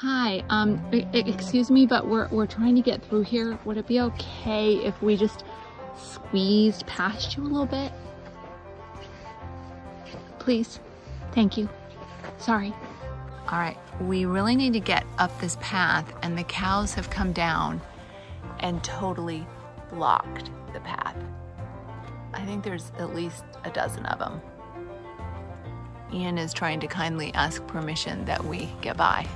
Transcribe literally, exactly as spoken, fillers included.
Hi, um, excuse me, but we're, we're trying to get through here. Would it be okay if we just squeezed past you a little bit? Please. Thank you. Sorry. All right, we really need to get up this path, and the cows have come down and totally blocked the path. I think there's at least a dozen of them. Ian is trying to kindly ask permission that we get by.